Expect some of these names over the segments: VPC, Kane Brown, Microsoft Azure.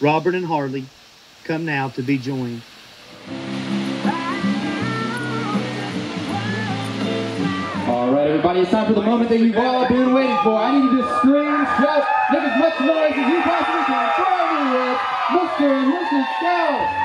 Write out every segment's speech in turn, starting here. Robert and Harley, come now to be joined. All right, everybody, it's time for the moment that you've all been waiting for. I need you to scream, shout, make as much noise as you possibly can. Mr. and Mrs. Stout.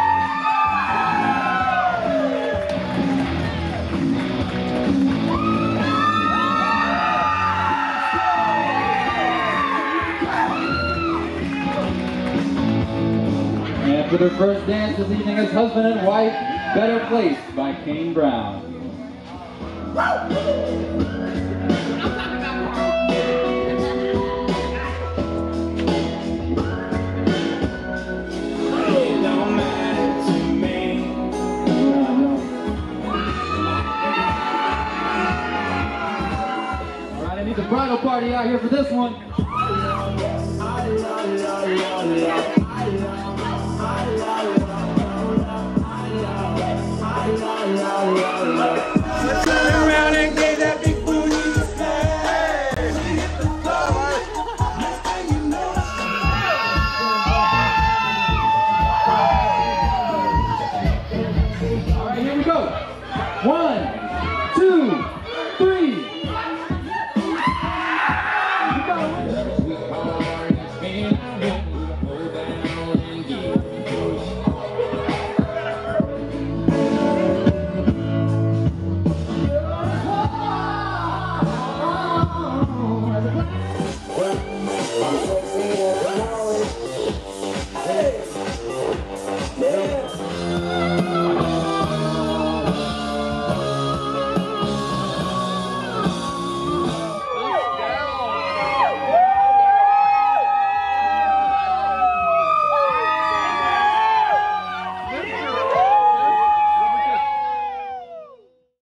For their first dance this evening is Husband and Wife, Better Place by Kane Brown. Alright, I need the bridal party out here for this one. I love you.